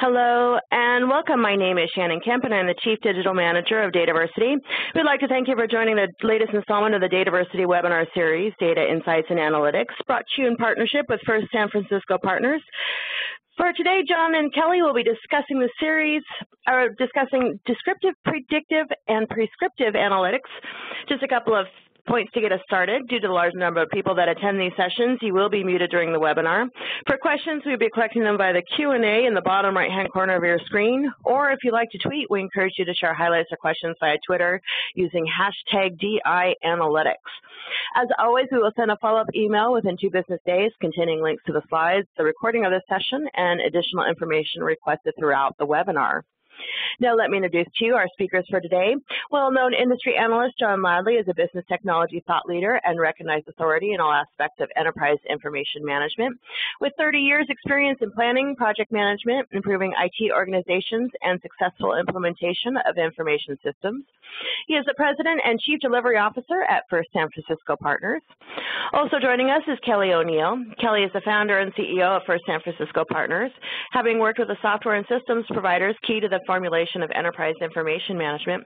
Hello and welcome. My name is Shannon Kemp and I'm the Chief Digital Manager of Dataversity. We'd like to thank you for joining the latest installment of the Dataversity webinar series, Data Insights and Analytics, brought to you in partnership with First San Francisco Partners. For today, John and Kelle will be discussing the series, or discussing descriptive, predictive, and prescriptive analytics. Just a couple of points to get us started. Due to the large number of people that attend these sessions, you will be muted during the webinar. For questions, we'll be collecting them by the Q&A in the bottom right-hand corner of your screen, or if you'd like to tweet, we encourage you to share highlights or questions via Twitter using hashtag DIAnalytics. As always, we will send a follow-up email within 2 business days containing links to the slides, the recording of this session, and additional information requested throughout the webinar. Now let me introduce to you our speakers for today. Well-known industry analyst John Ladley is a business technology thought leader and recognized authority in all aspects of enterprise information management. With 30 years experience in planning, project management, improving IT organizations, and successful implementation of information systems. He is the President and Chief Delivery Officer at First San Francisco Partners. Also joining us is Kelle O'Neal. Kelle is the founder and CEO of First San Francisco Partners, having worked with the software and systems providers key to the formulation of enterprise information management.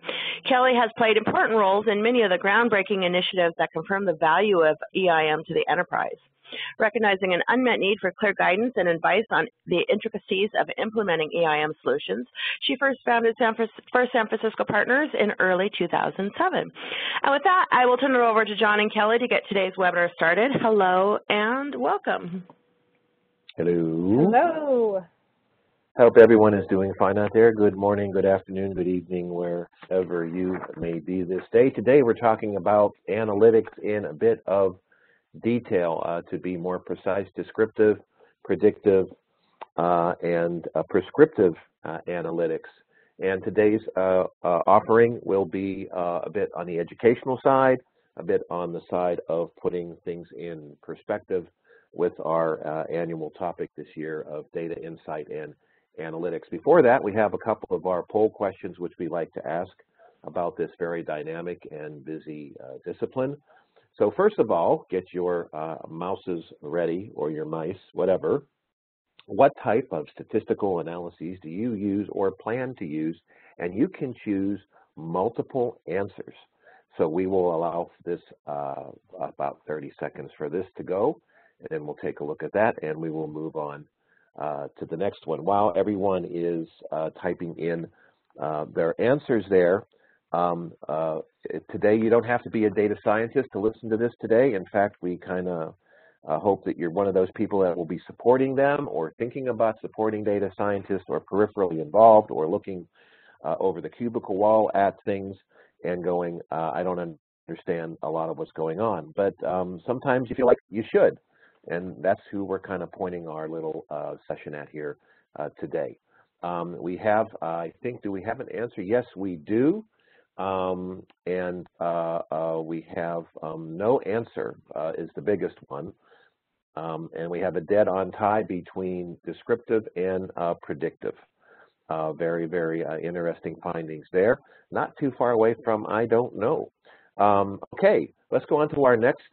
Kelle has played important roles in many of the groundbreaking initiatives that confirm the value of EIM to the enterprise. Recognizing an unmet need for clear guidance and advice on the intricacies of implementing EIM solutions, she first founded First San Francisco Partners in early 2007. And with that, I will turn it over to John and Kelle to get today's webinar started. Hello and welcome. Hello. Hello. Hope everyone is doing fine out there. Good morning, good afternoon, good evening, wherever you may be this day. Today we're talking about analytics in a bit of detail, to be more precise, descriptive, predictive, and prescriptive analytics. And today's offering will be a bit on the educational side, a bit on the side of putting things in perspective with our annual topic this year of data insight and analytics. Before that, we have a couple of our poll questions which we like to ask about this very dynamic and busy discipline. So first of all, get your mouses ready, or your mice, whatever. What type of statistical analyses do you use or plan to use? And you can choose multiple answers. So we will allow this about 30 seconds for this to go, and then we'll take a look at that and we will move on to the next one. While everyone is typing in their answers there, today you don't have to be a data scientist to listen to this today. In fact, we kind of hope that you're one of those people that will be supporting them or thinking about supporting data scientists or peripherally involved or looking over the cubicle wall at things and going, I don't understand a lot of what's going on. But sometimes you feel like you should. And that's who we're kind of pointing our little session at here today. We have, I think, do we have an answer? Yes, we do. And we have no answer is the biggest one. And we have a dead-on tie between descriptive and predictive. Very, very interesting findings there. Not too far away from I don't know. Okay, let's go on to our next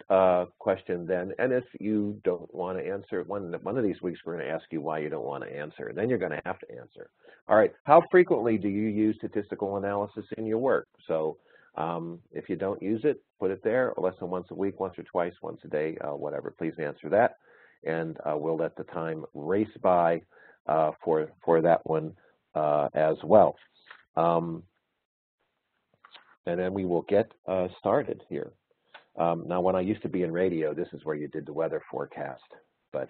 question then. And if you don't want to answer, one of these weeks we're going to ask you why you don't want to answer, and then you're going to have to answer. All right, how frequently do you use statistical analysis in your work? So if you don't use it, put it there, or less than once a week, once or twice, once a day, whatever. Please answer that, and we'll let the time race by for that one as well. And then we will get started here. Now, when I used to be in radio, this is where you did the weather forecast, but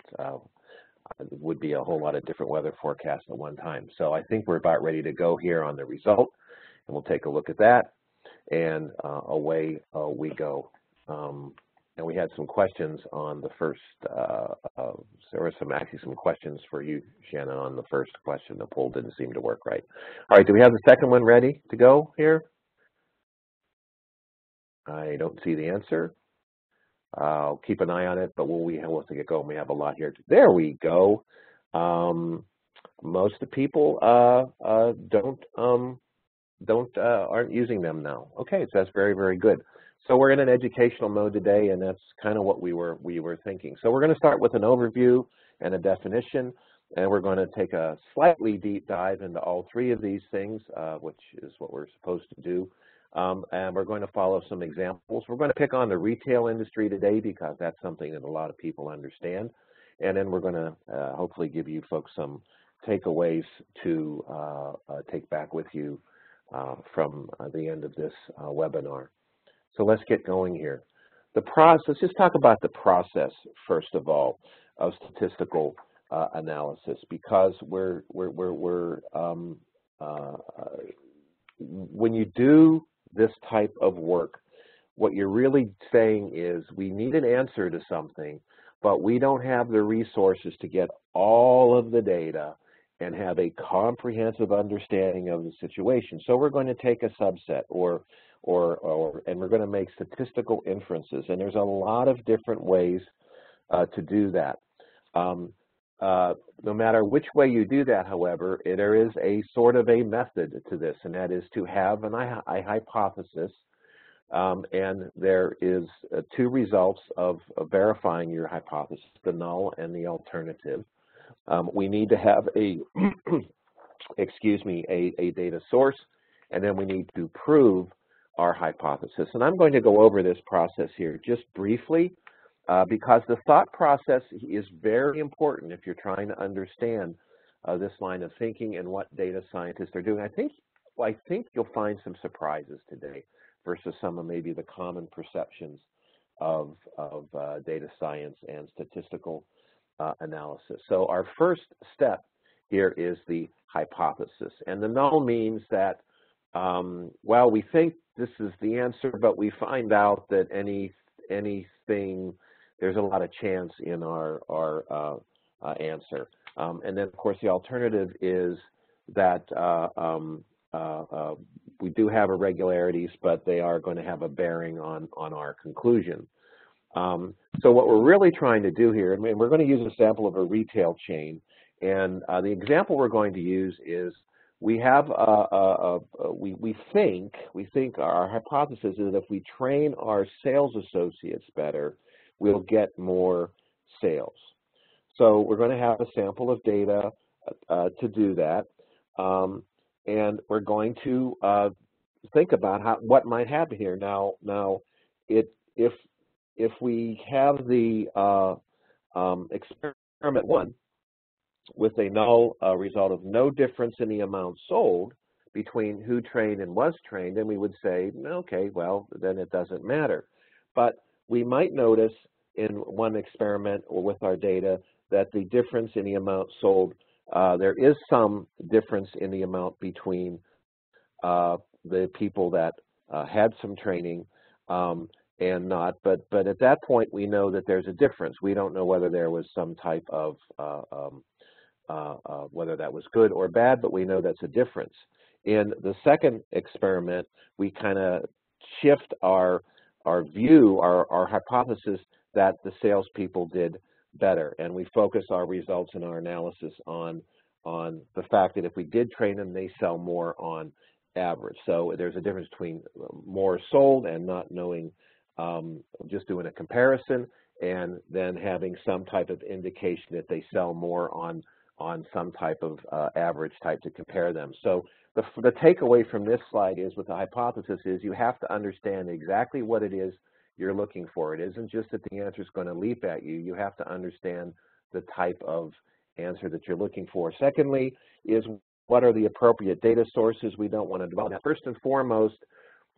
it would be a whole lot of different weather forecasts at one time. So I think we're about ready to go here on the result, and we'll take a look at that, and away we go. And we had some questions on the first, there were actually some questions for you, Shannon, on the first question. The poll didn't seem to work right. All right, do we have the second one ready to go here? I don't see the answer. I'll keep an eye on it, but we'll have to get going. We have a lot here. There we go. Most of the people aren't using them now. Okay, so that's very, very good. So we're in an educational mode today, and that's kind of what we were thinking. So we're going to start with an overview, and a definition. And we're going to take a slightly deep dive into all three of these things, which is what we're supposed to do. And we're going to follow some examples. We're going to pick on the retail industry today because that's something that a lot of people understand. And then we're going to hopefully give you folks some takeaways to take back with you from the end of this webinar. So let's get going here. The process, just talk about the process, first of all, of statistical analysis, because when you do this type of work, what you're really saying is we need an answer to something, but we don't have the resources to get all of the data and have a comprehensive understanding of the situation. So we're going to take a subset and we're going to make statistical inferences. And there's a lot of different ways to do that. No matter which way you do that, however, there is a sort of a method to this, and that is to have a hypothesis, and there is two results of verifying your hypothesis, the null and the alternative. We need to have a, excuse me, a data source, and then we need to prove our hypothesis. And I'm going to go over this process here just briefly, because the thought process is very important if you're trying to understand this line of thinking and what data scientists are doing. I think you'll find some surprises today versus some of maybe the common perceptions of data science and statistical analysis. So our first step here is the hypothesis, and the null means that well, we think this is the answer, but we find out that anything there's a lot of chance in our answer. And then of course the alternative is that we do have irregularities, but they are going to have a bearing on our conclusion. So what we're really trying to do here, and we're going to use a sample of a retail chain, and the example we're going to use is we have we think our hypothesis is that if we train our sales associates better, we'll get more sales. So we're going to have a sample of data to do that, and we're going to think about what might happen here. Now, if we have the experiment one with a null result of no difference in the amount sold between who trained and was trained, then we would say, okay, well, then it doesn't matter. But we might notice in one experiment or with our data that the difference in the amount sold, there is some difference in the amount between the people that had some training and not, but at that point we know that there's a difference. We don't know whether there was some type of, whether that was good or bad, but we know that's a difference. In the second experiment, we kind of shift our view, our hypothesis that the salespeople did better, and we focus our results and our analysis on the fact that if we did train them, they sell more on average. So there's a difference between more sold and not knowing. Just doing a comparison and then having some type of indication that they sell more on some type of average type to compare them. So the takeaway from this slide is with the hypothesis is you have to understand exactly what it is you're looking for. It isn't just that the answer is going to leap at you. You have to understand the type of answer that you're looking for. Secondly is what are the appropriate data sources. We don't want to develop. Now, first and foremost,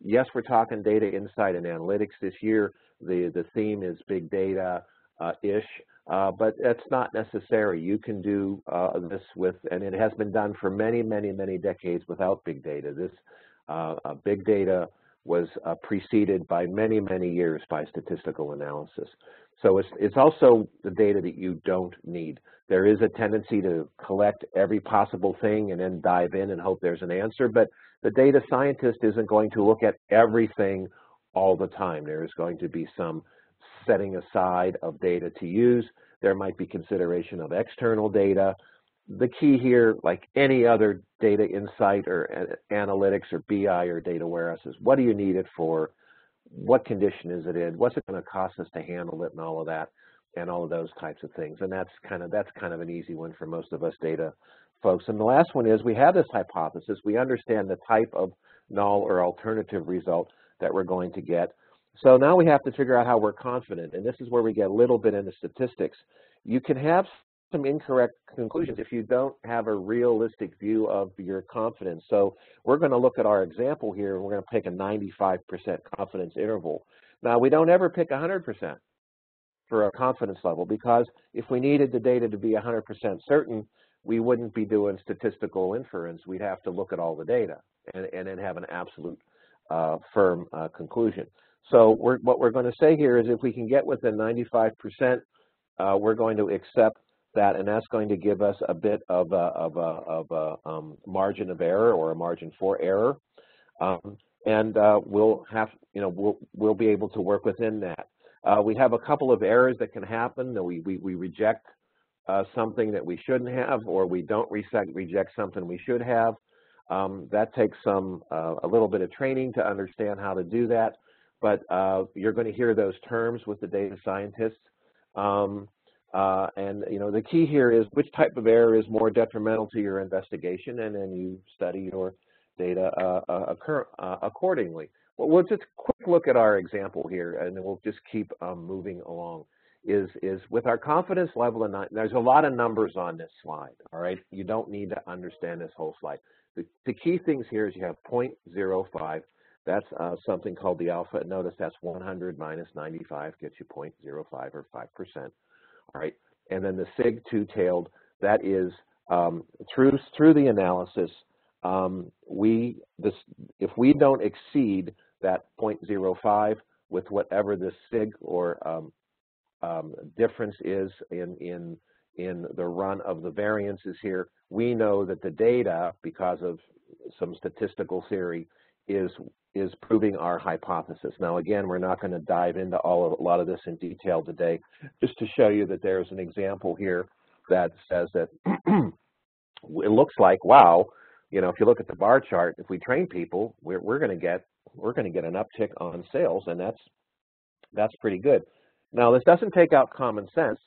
yes, we're talking data insight and analytics this year. The theme is big data-ish, but that's not necessary. You can do this with, and it has been done for many, many, many decades without big data. This big data was preceded by many, many years by statistical analysis. So it's also the data that you don't need. There is a tendency to collect every possible thing and then dive in and hope there's an answer, but the data scientist isn't going to look at everything all the time. There is going to be some setting aside of data to use. There might be consideration of external data. The key here, like any other data insight or analytics or BI or data warehouse, is what do you need it for? What condition is it in? What's it going to cost us to handle it and all of that? and all of those types of things. And that's kind of an easy one for most of us data folks. And the last one is we have this hypothesis. We understand the type of null or alternative result that we're going to get. So now we have to figure out how we're confident, and this is where we get a little bit into statistics. You can have some incorrect conclusions if you don't have a realistic view of your confidence. So we're going to look at our example here, and we're going to pick a 95% confidence interval. Now, we don't ever pick 100% for a confidence level, because if we needed the data to be 100% certain, we wouldn't be doing statistical inference. We'd have to look at all the data and then have an absolute firm conclusion. So what we're going to say here is if we can get within 95%, we're going to accept that, and that's going to give us a bit of a margin of error, or a margin for error, and we'll be able to work within that. We have a couple of errors that can happen. We reject something that we shouldn't have, or we don't reject something we should have. That takes some a little bit of training to understand how to do that. But you're going to hear those terms with the data scientists, and the key here is which type of error is more detrimental to your investigation, and then you study your data accordingly. Well, we'll just quick look at our example here, and we'll just keep moving along. Is with our confidence level, and there's a lot of numbers on this slide. All right, you don't need to understand this whole slide. The key things here is you have 0.05. That's something called the alpha. Notice that's 100 minus 95 gets you 0.05 or 5%. All right, and then the sig two-tailed. That is through the analysis. If we don't exceed that 0.05 with whatever the sig or difference is in the run of the variances here, we know that the data, because of some statistical theory, is proving our hypothesis. Now, again, we're not going to dive into a lot of this in detail today, just to show you that there's an example here that says that it looks like, wow, if you look at the bar chart, if we train people, we're going to get an uptick on sales, and that's pretty good. Now, this doesn't take out common sense.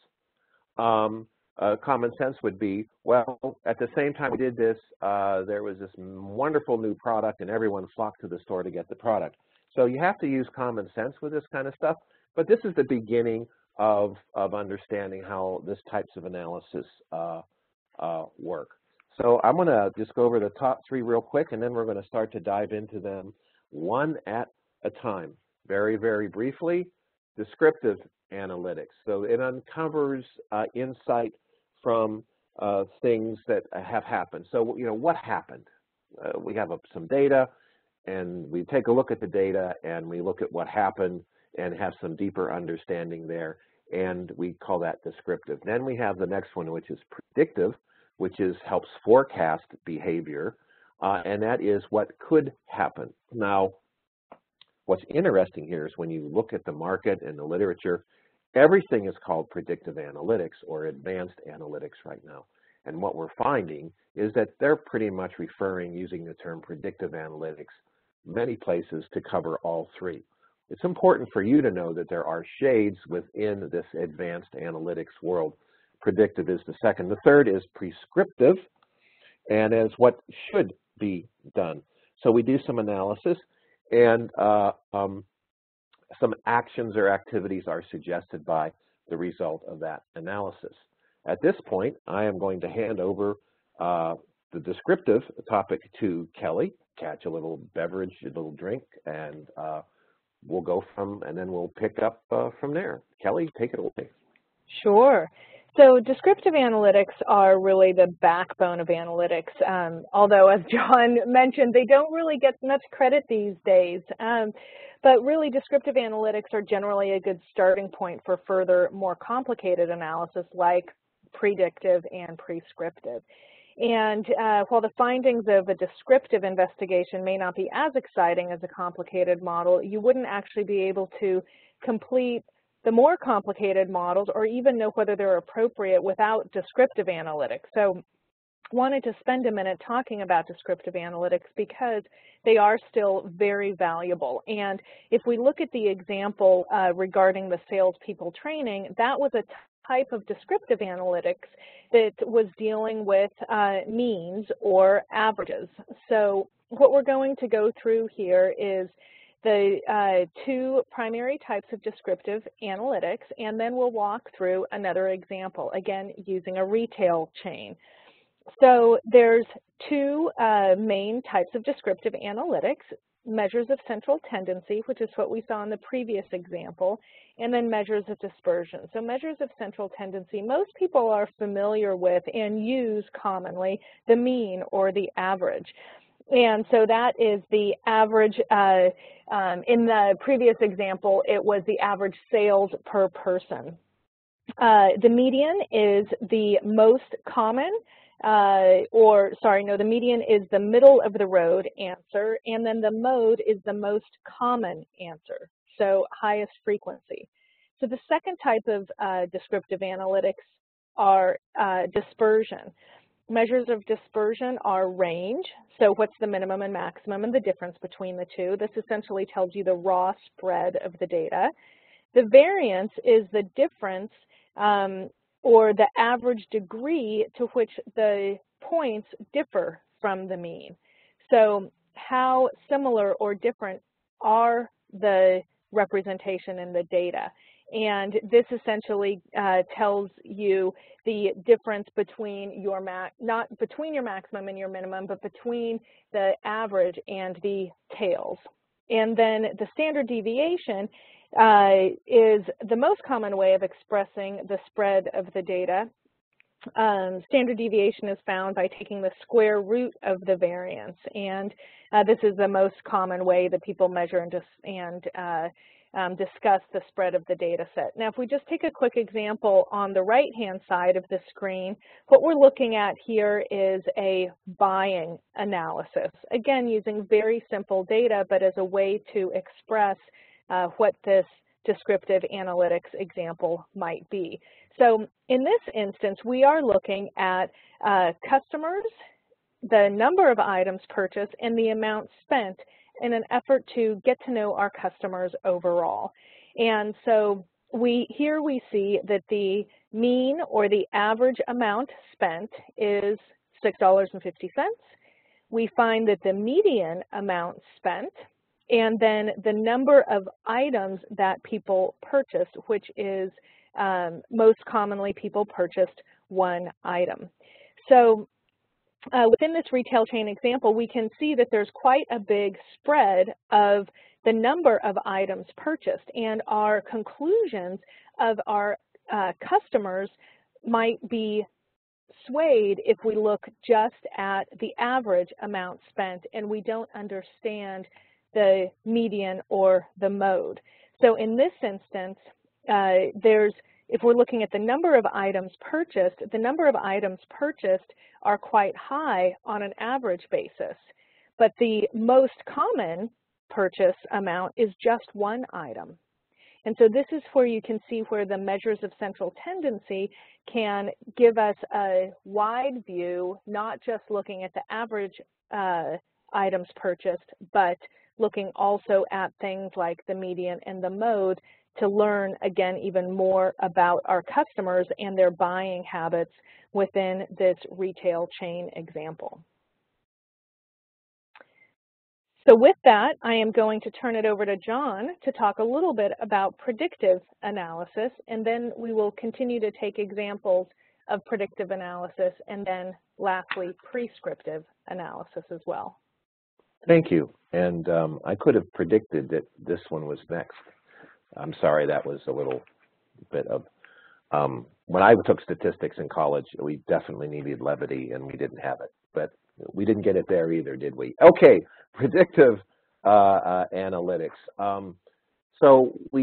Common sense would be, well, at the same time we did this, there was this wonderful new product, and everyone flocked to the store to get the product. So you have to use common sense with this kind of stuff, but this is the beginning of understanding how these types of analysis work. So I'm going to just go over the top three real quick, and then we're going to start to dive into them one at a time. Very, very briefly, descriptive analytics. So it uncovers insight from things that have happened. So, what happened? We have some data, and we take a look at the data, and we look at what happened and have some deeper understanding there, and we call that descriptive. Then we have the next one, which is predictive, which helps forecast behavior, and that is what could happen. Now, what's interesting here is when you look at the market and the literature, everything is called predictive analytics or advanced analytics right now. And what we're finding is that they're pretty much using the term predictive analytics many places to cover all three. It's important for you to know that there are shades within this advanced analytics world. Predictive is the second. The third is prescriptive, and is what should be done. So we do some analysis, and some actions or activities are suggested by the result of that analysis. At this point, I am going to hand over the descriptive topic to Kelle. Catch a little beverage, a little drink, and we'll go and then we'll pick up from there. Kelle, take it away. Sure. So descriptive analytics are really the backbone of analytics, although, as John mentioned, they don't really get much credit these days. But really, descriptive analytics are generally a good starting point for further, more complicated analysis like predictive and prescriptive. And while the findings of a descriptive investigation may not be as exciting as a complicated model, you wouldn't actually be able to complete the more complicated models or even know whether they're appropriate without descriptive analytics. So wanted to spend a minute talking about descriptive analytics because they are still very valuable. And if we look at the example regarding the salespeople training, that was a type of descriptive analytics that was dealing with means or averages. So what we're going to go through here is the two primary types of descriptive analytics, and then we'll walk through another example, again, using a retail chain. So there's two main types of descriptive analytics: measures of central tendency, which is what we saw in the previous example, and then measures of dispersion. So measures of central tendency, most people are familiar with and use commonly the mean or the average. And so that is the average, in the previous example, it was the average sales per person. The median is the most common. The median is the middle of the road answer, and then the mode is the most common answer, so highest frequency. So the second type of descriptive analytics are dispersion. Measures of dispersion are range, so what's the minimum and maximum and the difference between the two. This essentially tells you the raw spread of the data. The variance is the difference or the average degree to which the points differ from the mean. So how similar or different are the representation in the data? And this essentially tells you the difference between your not between your maximum and your minimum, but between the average and the tails. And then the standard deviation is the most common way of expressing the spread of the data. Standard deviation is found by taking the square root of the variance, and this is the most common way that people measure and discuss the spread of the data set. Now, if we just take a quick example on the right-hand side of the screen, what we're looking at here is a buying analysis, again, using very simple data, but as a way to express what this descriptive analytics example might be. So in this instance, we are looking at customers, the number of items purchased, and the amount spent in an effort to get to know our customers overall. And so here we see that the mean or the average amount spent is $6.50. We find that the median amount spent, and then the number of items that people purchased, which is most commonly people purchased one item. So within this retail chain example, we can see that there's quite a big spread of the number of items purchased, and our conclusions of our customers might be swayed if we look just at the average amount spent and we don't understand the median or the mode. So in this instance, if we're looking at the number of items purchased, the number of items purchased are quite high on an average basis, but the most common purchase amount is just one item. And so this is where you can see where the measures of central tendency can give us a wide view, not just looking at the average items purchased, but looking also at things like the median and the mode to learn, again, even more about our customers and their buying habits within this retail chain example. So with that, I am going to turn it over to John to talk a little bit about predictive analysis, and then we will continue to take examples of predictive analysis, and then lastly, prescriptive analysis as well. Thank you. And I could have predicted that this one was next. I'm sorry, that was a little bit of, when I took statistics in college, we definitely needed levity and we didn't have it, but we didn't get it there either, did we? Okay, predictive analytics. Some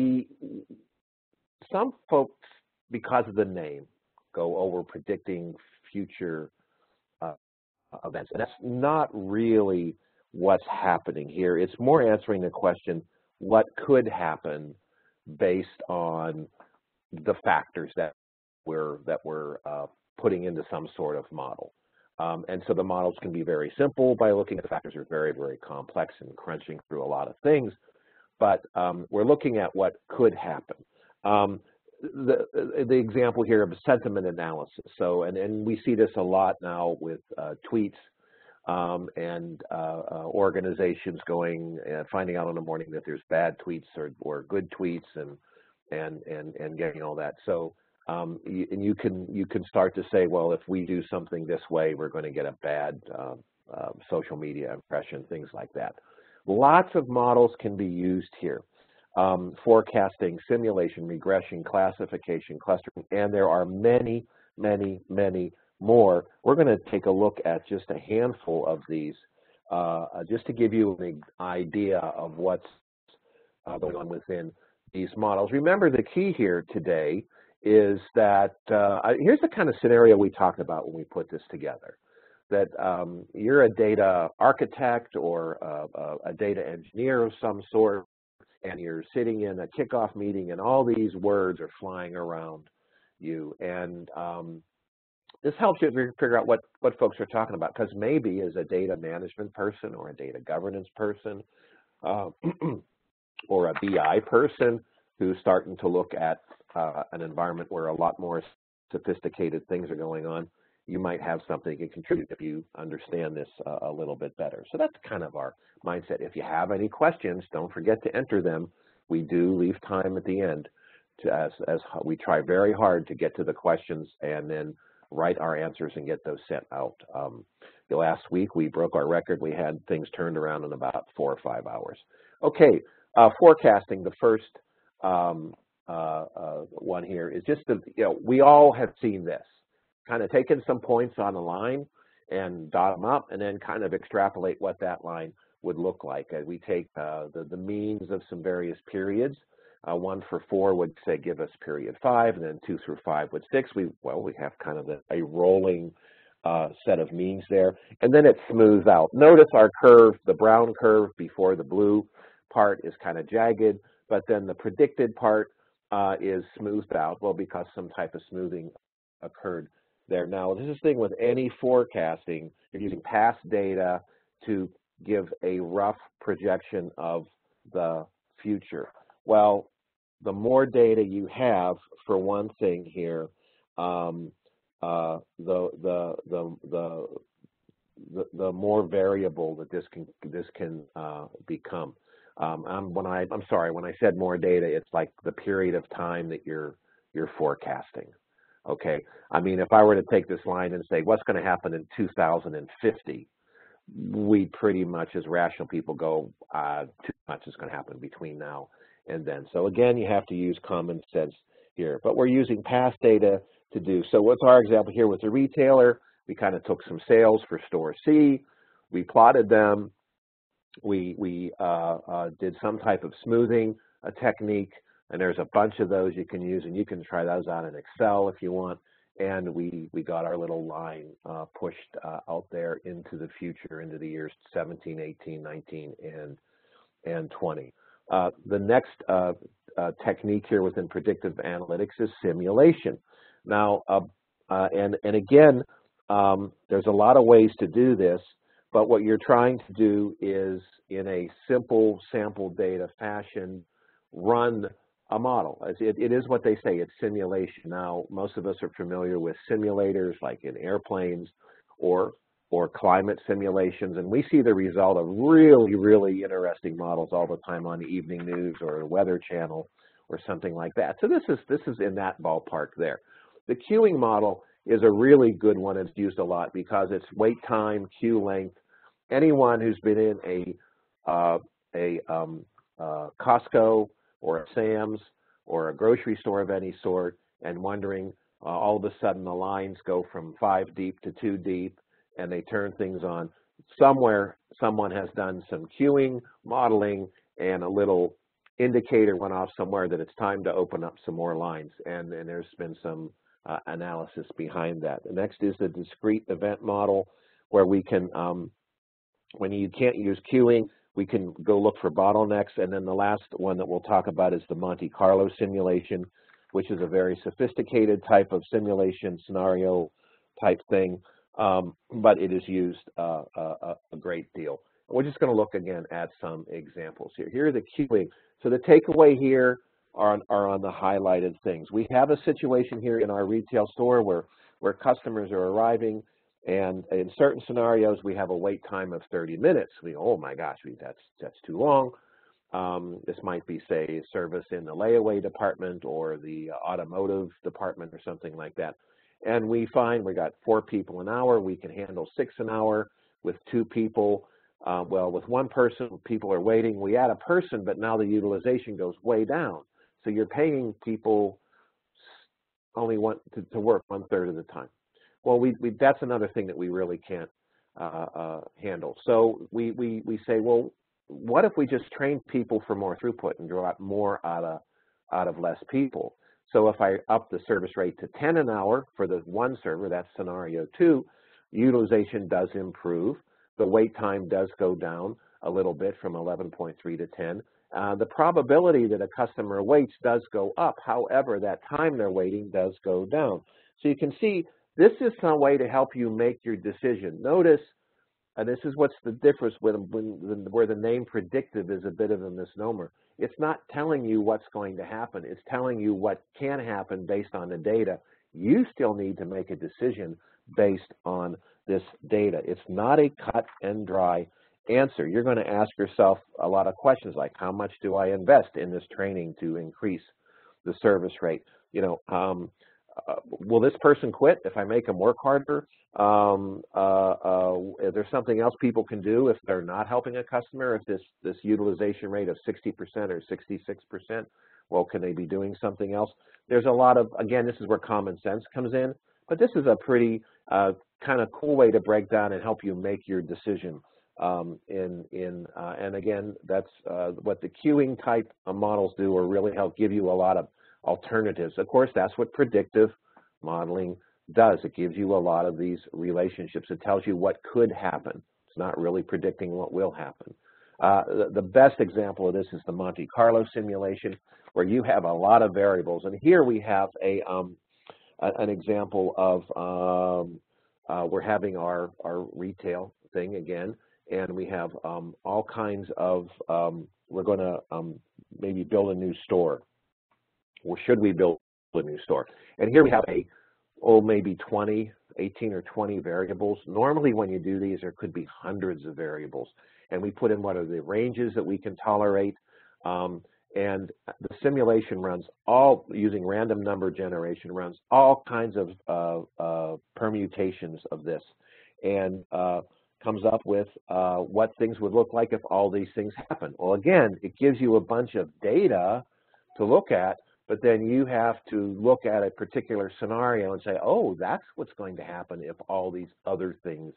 folks, because of the name, go, oh, we're predicting future events. And that's not really what's happening here. It's more answering the question, what could happen based on the factors that we're putting into some sort of model. And so the models can be very simple by looking at the factors that are very, very complex and crunching through a lot of things. But we're looking at what could happen. The example here of sentiment analysis. So, and we see this a lot now with tweets and organizations going and finding out in the morning that there's bad tweets or good tweets and getting all that. So. And you can start to say, well, if we do something this way, we're going to get a bad social media impression, things like that. Lots of models can be used here. Forecasting, simulation, regression, classification, clustering, and there are many, many, many more. We're going to take a look at just a handful of these just to give you an idea of what's going on within these models. Remember, the key here today is that here's the kind of scenario we talked about when we put this together, that you're a data architect or a data engineer of some sort, and you're sitting in a kickoff meeting and all these words are flying around you. And this helps you figure out what folks are talking about, because maybe as a data management person or a data governance person or a BI person who's starting to look at an environment where a lot more sophisticated things are going on, you might have something to contribute if you understand this a little bit better. So that's kind of our mindset. If you have any questions, don't forget to enter them. We do leave time at the end to, as we try very hard to get to the questions and then write our answers and get those sent out. Last week, we broke our record. We had things turned around in about 4 or 5 hours. Okay, forecasting, the first one here is just the, we all have seen this, kind of taking some points on a line and dot them up and then kind of extrapolate what that line would look like. We take the means of some various periods. 1 through 4 would say give us period 5, and then 2 through 5 would 6. We have kind of a rolling set of means there, and then it smooths out. Notice our curve, the brown curve before the blue part is kind of jagged, but then the predicted part is smoothed out, well, because some type of smoothing occurred there. Now, this is the thing with any forecasting, you're using past data to give a rough projection of the future. Well, the more data you have, for one thing here, the more variable that this can become. When I said more data, it's like the period of time that you're forecasting. Okay, I mean, if I were to take this line and say, what's going to happen in 2050, we pretty much as rational people go, too much is going to happen between now and then. So again, you have to use common sense here, but we're using past data to do. So what's our example here with the retailer? We kind of took some sales for store C, we plotted them. We did some type of smoothing technique, and there's a bunch of those you can use, and you can try those out in Excel if you want. And we got our little line pushed out there into the future, into the years 17, 18, 19, and 20. The next technique here within predictive analytics is simulation. Now, there's a lot of ways to do this. But what you're trying to do is, in a simple sample data fashion, run a model. It is what they say, it's simulation. Now, most of us are familiar with simulators like in airplanes or climate simulations, and we see the result of really, really interesting models all the time on the evening news or the Weather Channel or something like that. So this is in that ballpark there. The queuing model is a really good one. It's used a lot because it's wait time, queue length. Anyone who's been in a Costco or a Sam's or a grocery store of any sort and wondering, all of a sudden the lines go from 5 deep to 2 deep and they turn things on. Somewhere someone has done some queuing, modeling, and a little indicator went off somewhere that it's time to open up some more lines. And there's been some analysis behind that. The next is the discrete event model, where we can, when you can't use queuing, we can go look for bottlenecks. And then the last one that we'll talk about is the Monte Carlo simulation, which is a very sophisticated type of simulation scenario type thing but it is used a great deal. We're just going to look again at some examples here. Here are the queuing. So the takeaway here are on the highlighted things. We have a situation here in our retail store where customers are arriving, and in certain scenarios we have a wait time of 30 minutes. Oh my gosh, that's too long. This might be, say, service in the layaway department or the automotive department or something like that. And we find we got 4 people an hour. We can handle 6 an hour with 2 people. Well, with 1 person, people are waiting. We add a person, but now the utilization goes way down. So you're paying people only to work 1/3 of the time. Well, that's another thing that we really can't handle. So we say, well, what if we just train people for more throughput and draw out more out of less people? So if I up the service rate to 10 an hour for the 1 server, that's scenario 2, utilization does improve. The wait time does go down a little bit from 11.3 to 10. The probability that a customer waits does go up. However, that time they're waiting does go down. So you can see this is some way to help you make your decision. Notice, and this is what's the difference with where the name predictive is a bit of a misnomer. It's not telling you what's going to happen. It's telling you what can happen based on the data. You still need to make a decision based on this data. It's not a cut and dry answer. You're going to ask yourself a lot of questions like, how much do I invest in this training to increase the service rate? Will this person quit if I make them work harder? Is there something else people can do if they're not helping a customer? If this utilization rate of 60% or 66%, well, can they be doing something else? There's a lot of, again, this is where common sense comes in, but this is a pretty kind of cool way to break down and help you make your decision. And again, that's what the queuing type of models do, or really help give you a lot of alternatives. Of course, that's what predictive modeling does. It gives you a lot of these relationships. It tells you what could happen. It's not really predicting what will happen. The best example of this is the Monte Carlo simulation, where you have a lot of variables. And here we have an example of we're having our retail thing again, and we have all kinds of, we're going to maybe build a new store. Or should we build a new store? And here we have maybe 18 or 20 variables. Normally when you do these, there could be hundreds of variables. And we put in what are the ranges that we can tolerate. And the simulation runs all, using random number generation, runs all kinds of permutations of this. And comes up with what things would look like if all these things happen. Well, again, it gives you a bunch of data to look at, but then you have to look at a particular scenario and say, oh, that's what's going to happen if all these other things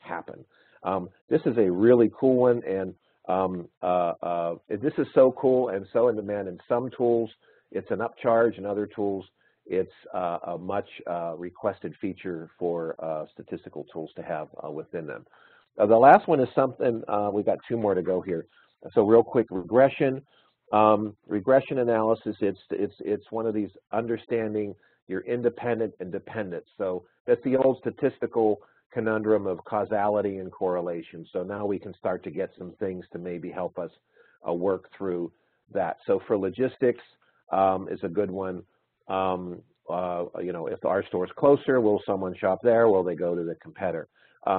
happen. This is a really cool one, and this is so cool and so in demand. In some tools, it's an upcharge. In other tools, it's a much requested feature for statistical tools to have within them. The last one is something, we've got 2 more to go here. So real quick, regression. Regression analysis, it's one of these understanding your independent and dependent. So that's the old statistical conundrum of causality and correlation. So now we can start to get some things to maybe help us work through that. So for logistics is a good one. If our store's closer, will someone shop there? Will they go to the competitor?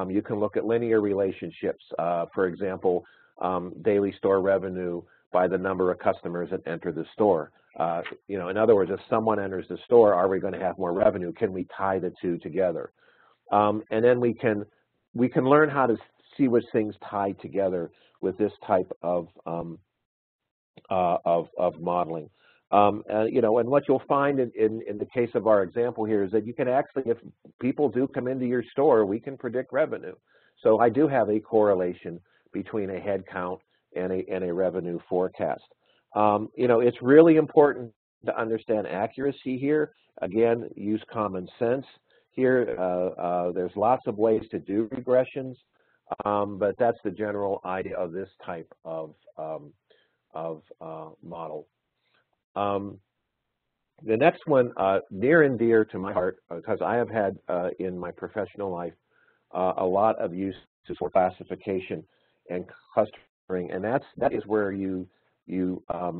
You can look at linear relationships. For example, daily store revenue by the number of customers that enter the store. In other words, if someone enters the store, are we going to have more revenue? Can we tie the 2 together? And then we can learn how to see which things tie together with this type of modeling. And what you'll find in the case of our example here is that you can actually, if people do come into your store, we can predict revenue. So I do have a correlation between a head count and a revenue forecast. It's really important to understand accuracy here. Again, use common sense here. There's lots of ways to do regressions, but that's the general idea of this type of model. The next one, near and dear to my heart, because I have had in my professional life a lot of uses for classification and clustering, and that is where you start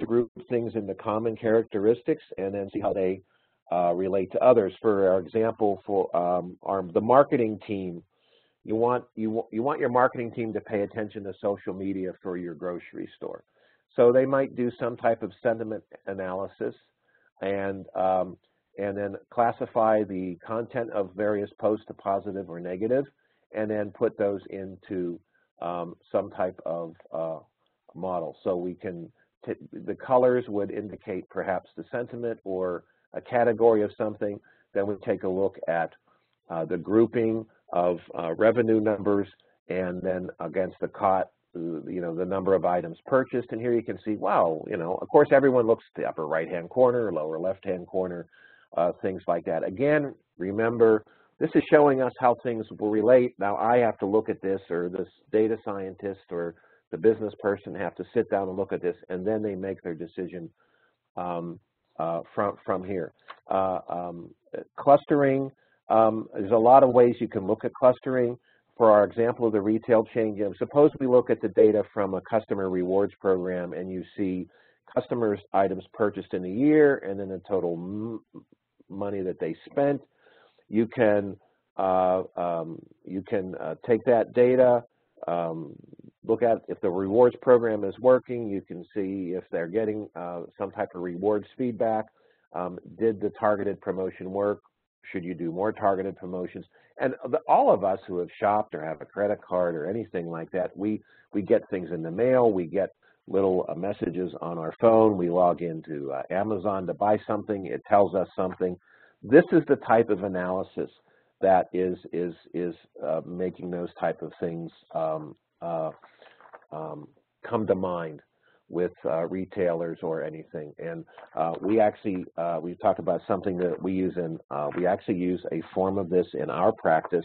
to group things into common characteristics and then see how they relate to others. For our example, for the marketing team, you want your marketing team to pay attention to social media for your grocery store, so they might do some type of sentiment analysis and then classify the content of various posts to positive or negative, and then put those into some type of model. So we can, the colors would indicate perhaps the sentiment or a category of something. Then we take a look at the grouping of revenue numbers, and then against the COT, you know, the number of items purchased. And here you can see, wow, you know, of course everyone looks at the upper right-hand corner, lower left-hand corner, things like that. Again, remember, this is showing us how things will relate. Now I have to look at this, or this data scientist or the business person have to sit down and look at this, and then they make their decision from here. Clustering, there's a lot of ways you can look at clustering. For our example of the retail chain, suppose we look at the data from a customer rewards program, and you see customers' items purchased in a year, and then the total money that they spent. You can take that data. Look at if the rewards program is working. You can see if they're getting some type of rewards feedback. Did the targeted promotion work? Should you do more targeted promotions? And all of us who have shopped or have a credit card or anything like that, we get things in the mail. We get little messages on our phone. We log into Amazon to buy something. It tells us something. This is the type of analysis that is making those type of things come to mind with retailers or anything. And we actually, we've talked about something that we use in, we actually use a form of this in our practice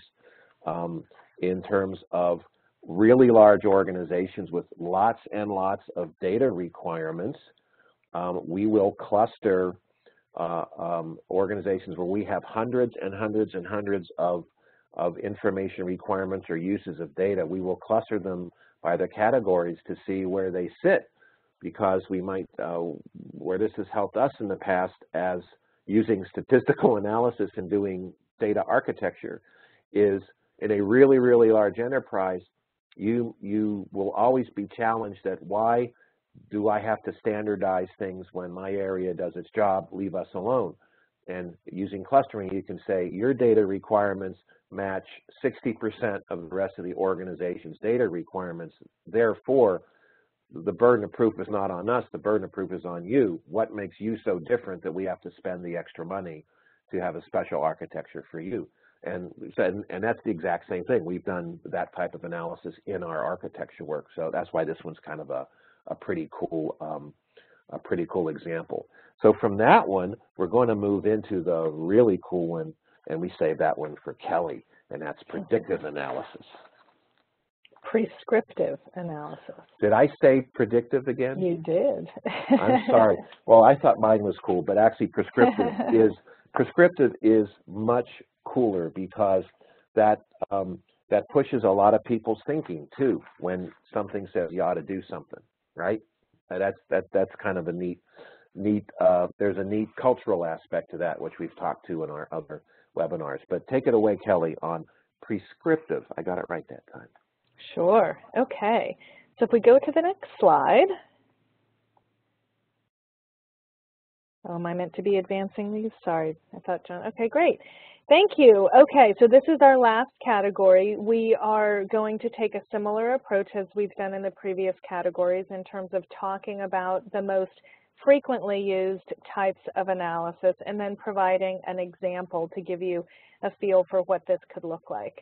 in terms of really large organizations with lots and lots of data requirements. We will cluster organizations where we have hundreds and hundreds and hundreds of information requirements or uses of data. We will cluster them by their categories to see where they sit, because we might, where this has helped us in the past as using statistical analysis and doing data architecture, is in a really, really large enterprise, you will always be challenged at why do I have to standardize things when my area does its job, leave us alone. And using clustering, you can say your data requirements match 60% of the rest of the organization's data requirements. Therefore, the burden of proof is not on us, the burden of proof is on you. What makes you so different that we have to spend the extra money to have a special architecture for you? And that's the exact same thing. We've done that type of analysis in our architecture work. So that's why this one's kind of a pretty cool example. So from that one, we're going to move into the really cool one, and we save that one for Kelle, and that's predictive analysis. Prescriptive analysis. Did I say predictive again? You did. I'm sorry. Well, I thought mine was cool, but actually prescriptive is much cooler, because that pushes a lot of people's thinking too. When something says you ought to do something, right? That's kind of a neat. There's a neat cultural aspect to that, which we've talked to in our other webinars. But take it away, Kelle, on prescriptive. I got it right that time. Sure. Okay. So if we go to the next slide. Oh, am I meant to be advancing these? Sorry, I thought John. Okay, great. Thank you. Okay, so this is our last category. We are going to take a similar approach as we've done in the previous categories in terms of talking about the most frequently used types of analysis and then providing an example to give you a feel for what this could look like.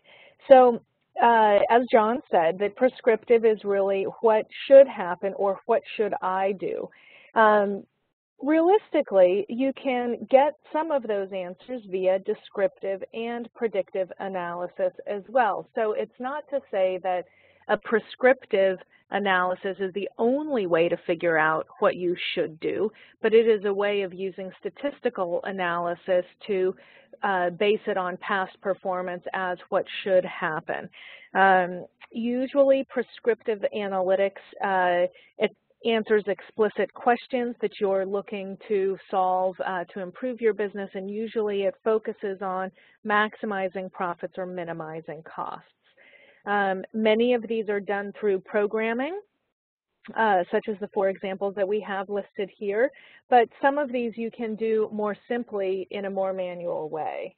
So as John said, the prescriptive is really what should happen or what should I do. Realistically, you can get some of those answers via descriptive and predictive analysis as well. So it's not to say that a prescriptive analysis is the only way to figure out what you should do, but it is a way of using statistical analysis to base it on past performance as what should happen. Usually prescriptive analytics answers explicit questions that you're looking to solve to improve your business, and usually it focuses on maximizing profits or minimizing costs. Many of these are done through programming, such as the four examples that we have listed here, but some of these you can do more simply in a more manual way.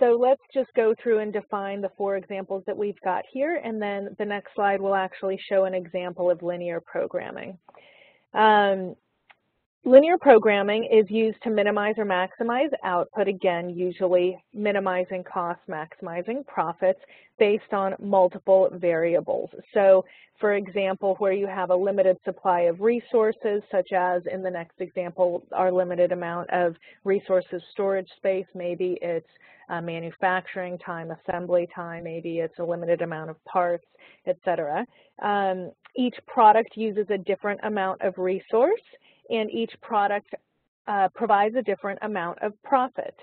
So let's just go through and define the four examples that we've got here, and then the next slide will actually show an example of linear programming. Linear programming is used to minimize or maximize output, again, usually minimizing costs, maximizing profits based on multiple variables. So, for example, where you have a limited supply of resources, such as in the next example, our limited amount of resources storage space, maybe it's manufacturing time, assembly time, maybe it's a limited amount of parts, etc. Each product uses a different amount of resource, and each product provides a different amount of profit.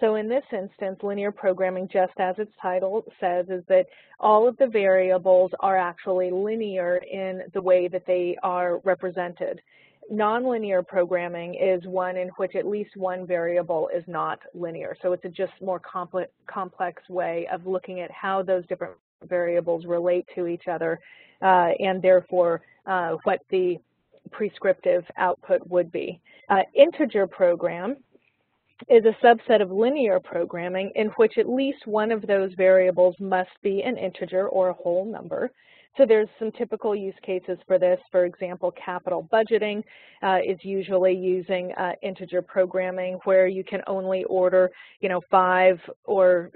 So in this instance, linear programming, just as its title says, is that all of the variables are actually linear in the way that they are represented. Nonlinear programming is one in which at least one variable is not linear. So it's a just more complex way of looking at how those different variables relate to each other and therefore what the prescriptive output would be. Integer program is a subset of linear programming in which at least one of those variables must be an integer or a whole number. So there's some typical use cases for this. For example, capital budgeting is usually using integer programming, where you can only order, you know, 5 or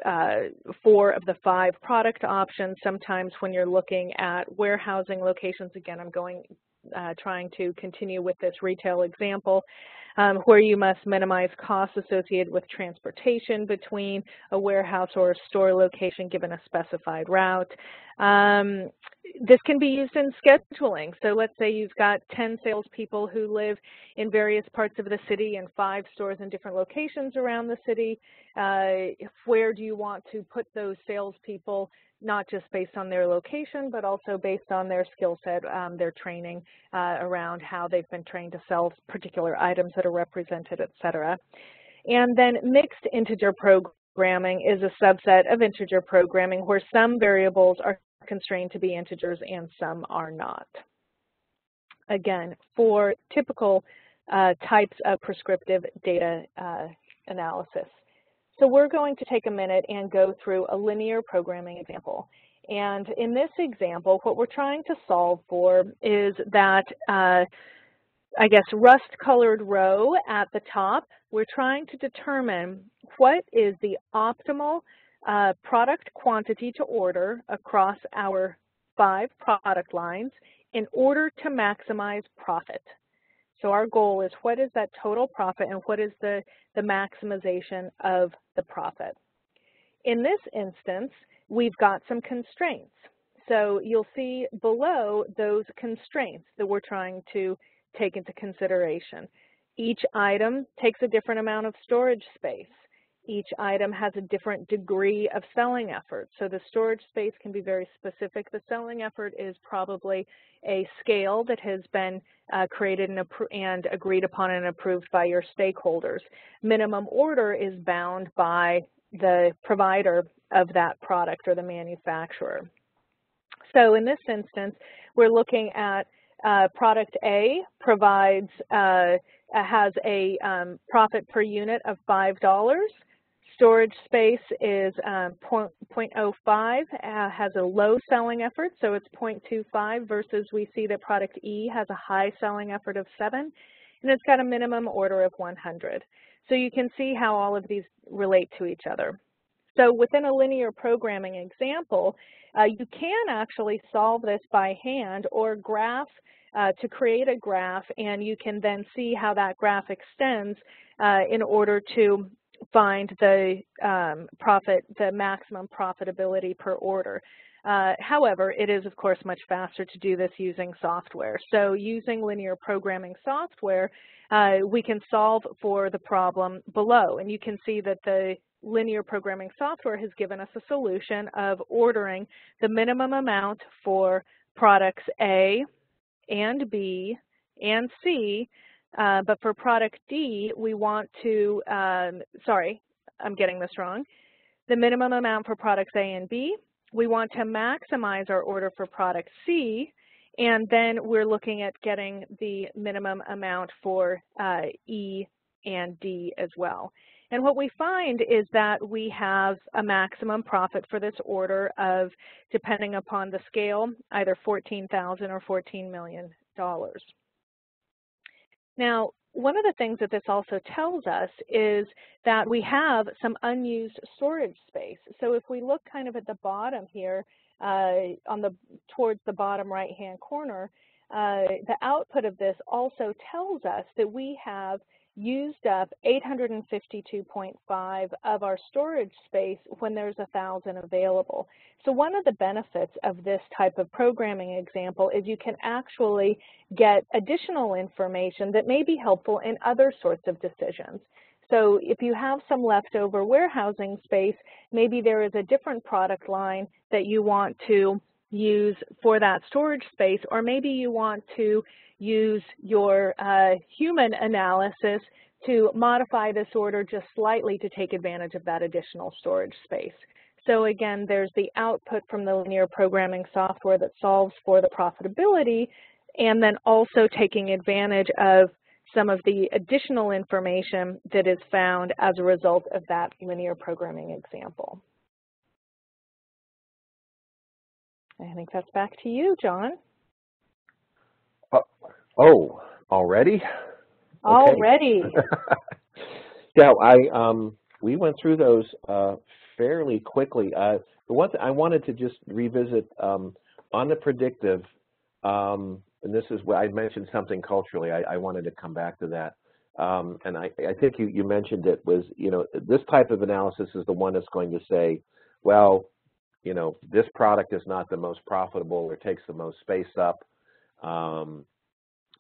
4 of the 5 product options. Sometimes when you're looking at warehousing locations, again, I'm going trying to continue with this retail example, where you must minimize costs associated with transportation between a warehouse or a store location given a specified route. This can be used in scheduling. So let's say you've got 10 salespeople who live in various parts of the city and 5 stores in different locations around the city. Where do you want to put those salespeople, not just based on their location, but also based on their skill set, their training around how they've been trained to sell particular items that are represented, et cetera. And then mixed integer programming is a subset of integer programming where some variables are constrained to be integers and some are not. Again, for typical types of prescriptive data analysis. So we're going to take a minute and go through a linear programming example. And in this example, what we're trying to solve for is that, I guess, rust-colored row at the top. We're trying to determine what is the optimal product quantity to order across our 5 product lines in order to maximize profit. So our goal is, what is that total profit and what is the maximization of the profit? In this instance, we've got some constraints. So you'll see below those constraints that we're trying to take into consideration. Each item takes a different amount of storage space. Each item has a different degree of selling effort. So the storage space can be very specific. The selling effort is probably a scale that has been created and agreed upon and approved by your stakeholders. Minimum order is bound by the provider of that product or the manufacturer. So in this instance, we're looking at product A provides, has a profit per unit of $5. Storage space is 0.05, has a low selling effort, so it's 0.25, versus we see that product E has a high selling effort of 7, and it's got a minimum order of 100. So you can see how all of these relate to each other. So within a linear programming example, you can actually solve this by hand or graph to create a graph, and you can then see how that graph extends in order to find the maximum profitability per order. However, it is, of course, much faster to do this using software. So using linear programming software, we can solve for the problem below. And you can see that the linear programming software has given us a solution of ordering the minimum amount for products A and B and C, but for product D, we want to, sorry, I'm getting this wrong. The minimum amount for products A and B, we want to maximize our order for product C, and then we're looking at getting the minimum amount for E and D as well. And what we find is that we have a maximum profit for this order of, depending upon the scale, either $14,000 or $14 million. Now, one of the things that this also tells us is that we have some unused storage space. So if we look kind of at the bottom here, towards the bottom right-hand corner, the output of this also tells us that we have used up 852.5 of our storage space when there's 1,000 available. So one of the benefits of this type of programming example is you can actually get additional information that may be helpful in other sorts of decisions. So if you have some leftover warehousing space, maybe there is a different product line that you want to use for that storage space, or maybe you want to use your human analysis to modify this order just slightly to take advantage of that additional storage space. So again, there's the output from the linear programming software that solves for the profitability, and then also taking advantage of some of the additional information that is found as a result of that linear programming example. I think that's back to you, John. Oh, already? Okay. Already. Yeah, we went through those fairly quickly. The one thing I wanted to just revisit on the predictive, and this is where I mentioned something culturally. I wanted to come back to that, and I think you mentioned it was, you know, this type of analysis is the one that's going to say, well, you know, this product is not the most profitable or takes the most space up.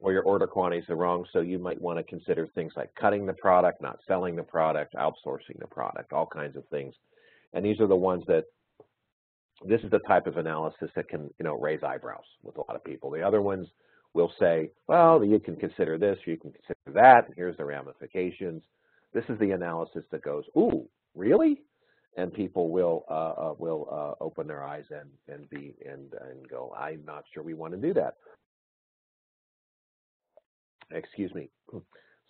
Or your order quantities are wrong, so you might want to consider things like cutting the product, not selling the product, outsourcing the product, all kinds of things. And these are the ones that, this is the type of analysis that can, you know, raise eyebrows with a lot of people. The other ones will say, well, you can consider this, you can consider that, and here's the ramifications. This is the analysis that goes, ooh, really? And people will open their eyes and go, I'm not sure we want to do that. Excuse me.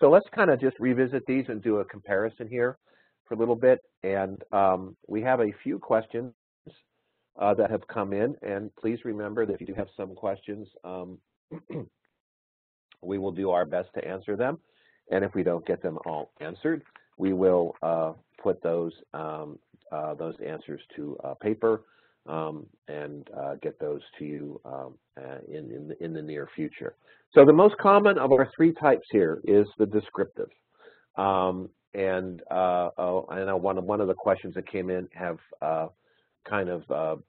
So let's kind of just revisit these and do a comparison here for a little bit. And we have a few questions that have come in. And please remember that if you do have some questions, we will do our best to answer them. And if we don't get them all answered, we will put those answers to paper and get those to you in the near future. So the most common of our three types here is the descriptive, I know one of the questions that came in have kind of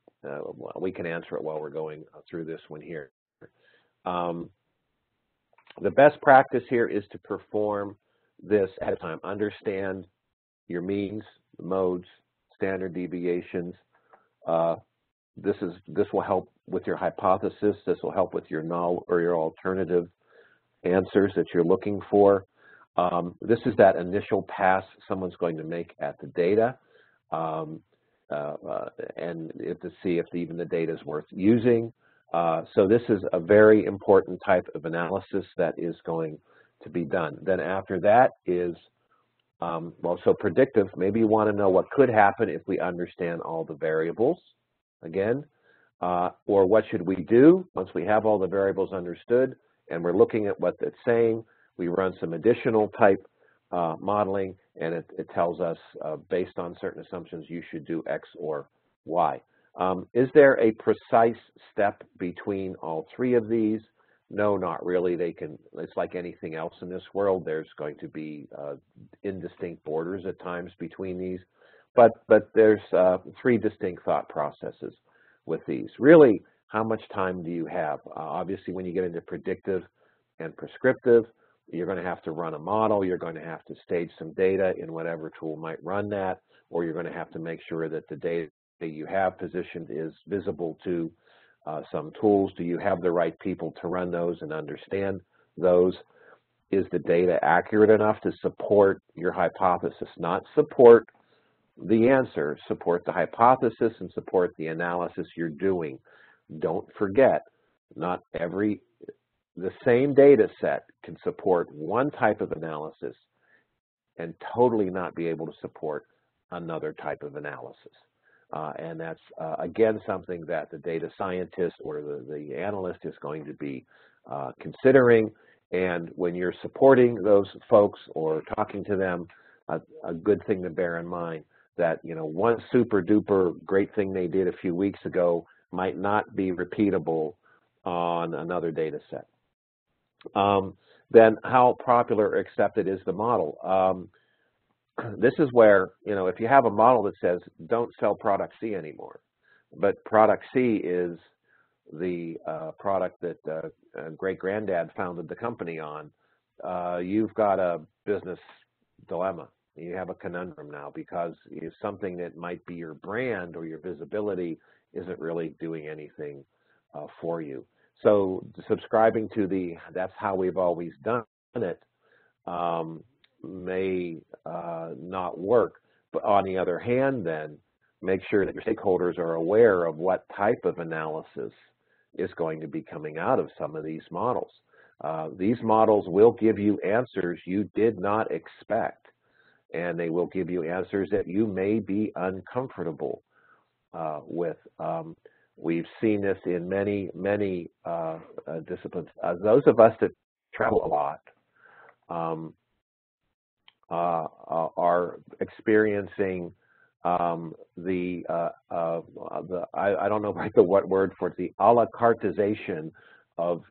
we can answer it while we're going through this one here. The best practice here is to perform this ahead of time. Understand your means, modes, standard deviations. This will help with your hypothesis. This will help with your null or your alternative answers that you're looking for. This is that initial pass someone's going to make at the data, and to see if even the data is worth using. So this is a very important type of analysis that is going to be done. Then after that is well, so predictive, maybe you want to know what could happen if we understand all the variables, again, or what should we do once we have all the variables understood and we're looking at what it's saying. We run some additional type modeling, and it tells us, based on certain assumptions, you should do X or Y. Is there a precise step between all three of these? No, not really. They can, it's like anything else in this world, there's going to be indistinct borders at times between these, but there's three distinct thought processes with these. Really, how much time do you have? Obviously, when you get into predictive and prescriptive, you're going to have to run a model, you're going to have to stage some data in whatever tool might run that, or you're going to have to make sure that the data you have positioned is visible to some tools. Do you have the right people to run those and understand those? Is the data accurate enough to support your hypothesis? Not support the answer, support the hypothesis and support the analysis you're doing. Don't forget, not every, the same data set can support one type of analysis and totally not be able to support another type of analysis. And that's, again, something that the data scientist or the analyst is going to be considering. And when you're supporting those folks or talking to them, a good thing to bear in mind that, you know, one super duper great thing they did a few weeks ago might not be repeatable on another data set. Then how popular or accepted is the model? This is where, you know, if you have a model that says don't sell product C anymore, but product C is the product that great-granddad founded the company on, you've got a business dilemma. You have a conundrum now because it's something that might be your brand or your visibility isn't really doing anything for you. So subscribing to the "that's how we've always done it" may not work. But on the other hand, then, make sure that your stakeholders are aware of what type of analysis is going to be coming out of some of these models. These models will give you answers you did not expect, and they will give you answers that you may be uncomfortable with. We've seen this in many, many disciplines. Those of us that travel a lot are experiencing I don't know what word for it, the a la cartization of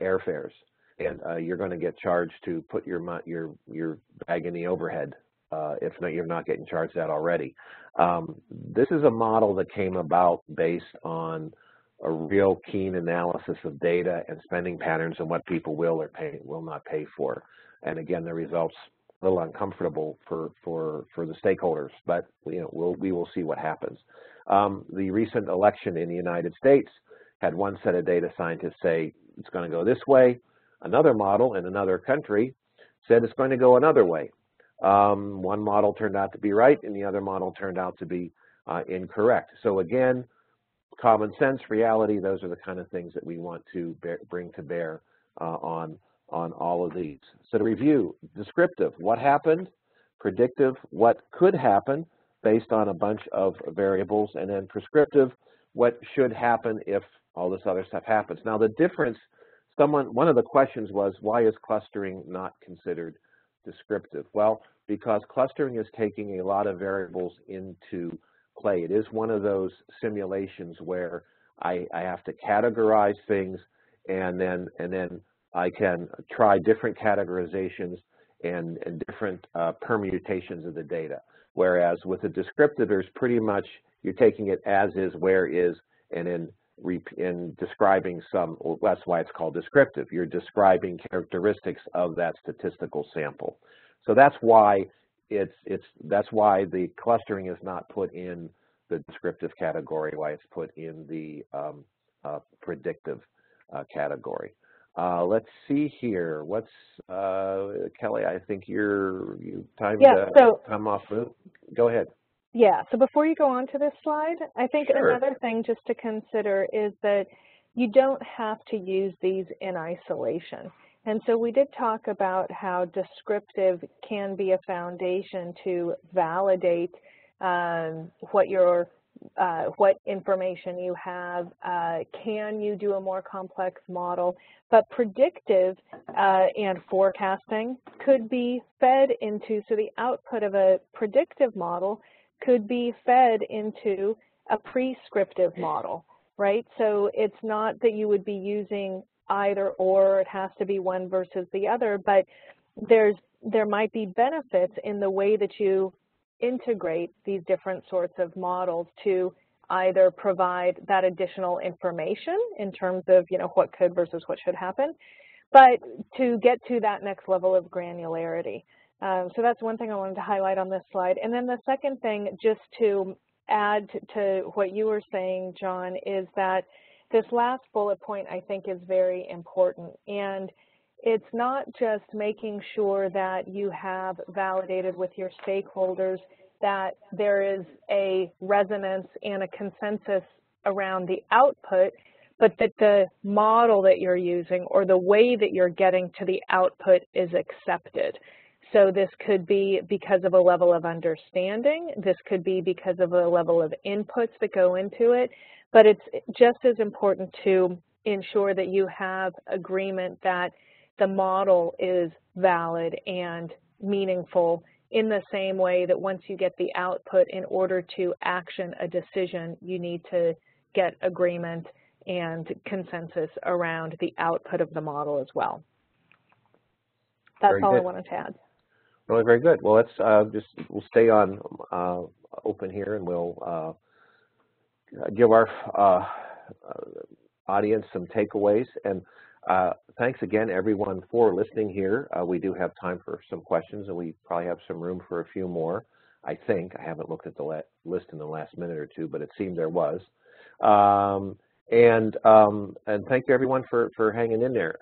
airfares, and you're going to get charged to put your bag in the overhead. If not, you're not getting charged that already. This is a model that came about based on a real keen analysis of data and spending patterns and what people will or will not pay for. And again, the results a little uncomfortable for the stakeholders, but you know, we will see what happens. The recent election in the United States had one set of data scientists say it's going to go this way. Another model in another country said it's going to go another way. One model turned out to be right, and the other model turned out to be incorrect. So again, common sense, reality, those are the kind of things that we want to bring to bear on all of these. So to review, descriptive, what happened, predictive, what could happen based on a bunch of variables, and then prescriptive, what should happen if all this other stuff happens. Now the difference, one of the questions was, why is clustering not considered descriptive? Well, because clustering is taking a lot of variables into play. It is one of those simulations where I have to categorize things, and then I can try different categorizations and different permutations of the data. Whereas with the descriptive, there's pretty much, you're taking it as is, where is, and in describing some, well, that's why it's called descriptive. You're describing characteristics of that statistical sample. So that's why that's why the clustering is not put in the descriptive category, why it's put in the predictive category. Let's see here. What's Kelle? I think you timed time off. Go ahead. Yeah. So before you go on to this slide, I think another thing just to consider is that you don't have to use these in isolation. And so we did talk about how descriptive can be a foundation to validate what information you have, can you do a more complex model, but predictive and forecasting could be fed into, so the output of a predictive model could be fed into a prescriptive model, right? So it's not that you would be using either or, it has to be one versus the other, but there might be benefits in the way that you integrate these different sorts of models to either provide that additional information in terms of, you know, what could versus what should happen, but to get to that next level of granularity. So that's one thing I wanted to highlight on this slide. And then the second thing, just to add to what you were saying, John, is that this last bullet point I think is very important. And it's not just making sure that you have validated with your stakeholders that there is a resonance and a consensus around the output, but that the model that you're using or the way that you're getting to the output is accepted. So this could be because of a level of understanding, this could be because of a level of inputs that go into it, but it's just as important to ensure that you have agreement that the model is valid and meaningful in the same way that once you get the output, in order to action a decision, you need to get agreement and consensus around the output of the model as well. That's all I wanted to add. Really very good. Well, let's we'll stay on open here, and we'll give our audience some takeaways. And thanks again, everyone, for listening here. We do have time for some questions, and we probably have some room for a few more, I think. I haven't looked at the list in the last minute or two, but it seemed there was. And thank you, everyone, for hanging in there.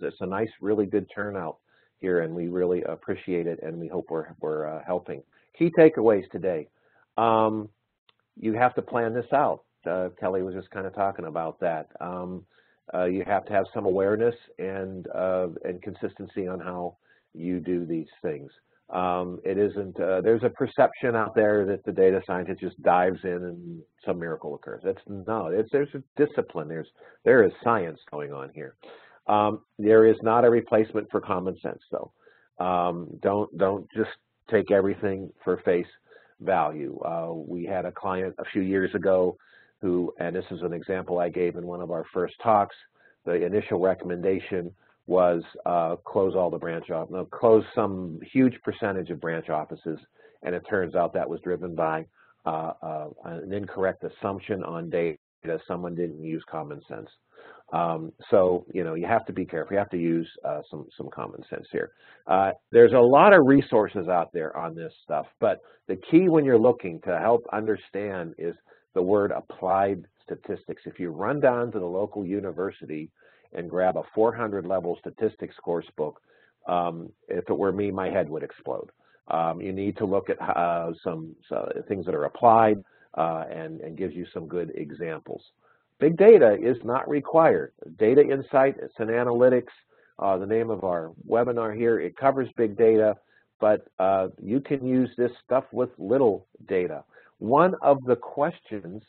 It's a nice, really good turnout here, and we really appreciate it, and we hope we're helping. Key takeaways today. You have to plan this out. Kelle was just kind of talking about that. You have to have some awareness and consistency on how you do these things. It isn't, there's a perception out there that the data scientist just dives in and some miracle occurs. That's, no, there's a discipline, there is science going on here. There is not a replacement for common sense, though. Don't just take everything for face value. We had a client a few years ago who, and this is an example I gave in one of our first talks, the initial recommendation was close all the branch offices, no, close some huge percentage of branch offices, and it turns out that was driven by an incorrect assumption on data. Someone didn't use common sense. So, you know, you have to be careful. You have to use some common sense here. There's a lot of resources out there on this stuff, but the key when you're looking to help understand is the word applied statistics. If you run down to the local university and grab a 400-level statistics course book, if it were me, my head would explode. You need to look at some things that are applied and gives you some good examples. Big data is not required. Data Insights and Analytics, the name of our webinar here, it covers big data, but you can use this stuff with little data. One of the questions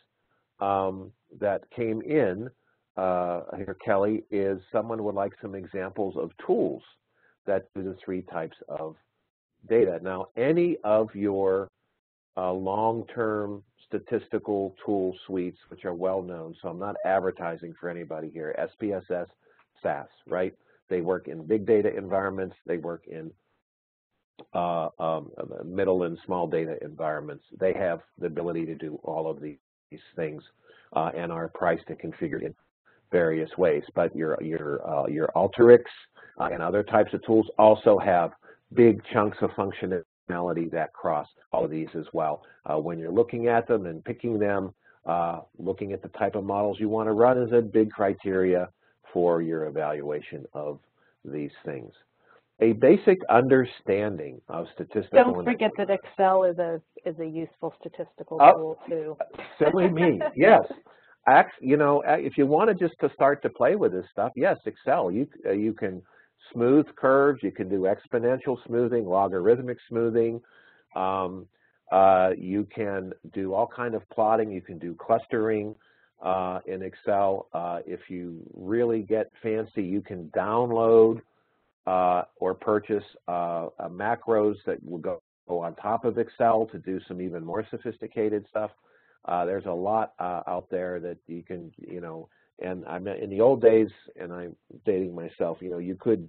that came in here, Kelle, is someone would like some examples of tools that do the three types of data. Now, any of your long-term statistical tool suites, which are well-known, so I'm not advertising for anybody here, SPSS, SAS, right? They work in big data environments. They work in middle and small data environments. They have the ability to do all of these things and are priced and configured in various ways, but your Alteryx and other types of tools also have big chunks of functionality that cross all of these as well. When you're looking at them and picking them, looking at the type of models you want to run is a big criteria for your evaluation of these things. A basic understanding of statistical. Don't forget that Excel is a useful statistical tool too. Silly me, yes. You know, if you want to just to start to play with this stuff, yes, Excel. You can smooth curves. You can do exponential smoothing, logarithmic smoothing. You can do all kind of plotting. You can do clustering in Excel. If you really get fancy, you can download or purchase macros that will go on top of Excel to do some even more sophisticated stuff. There's a lot out there that you can, you know, And I'm in the old days, and I'm dating myself, you know, you could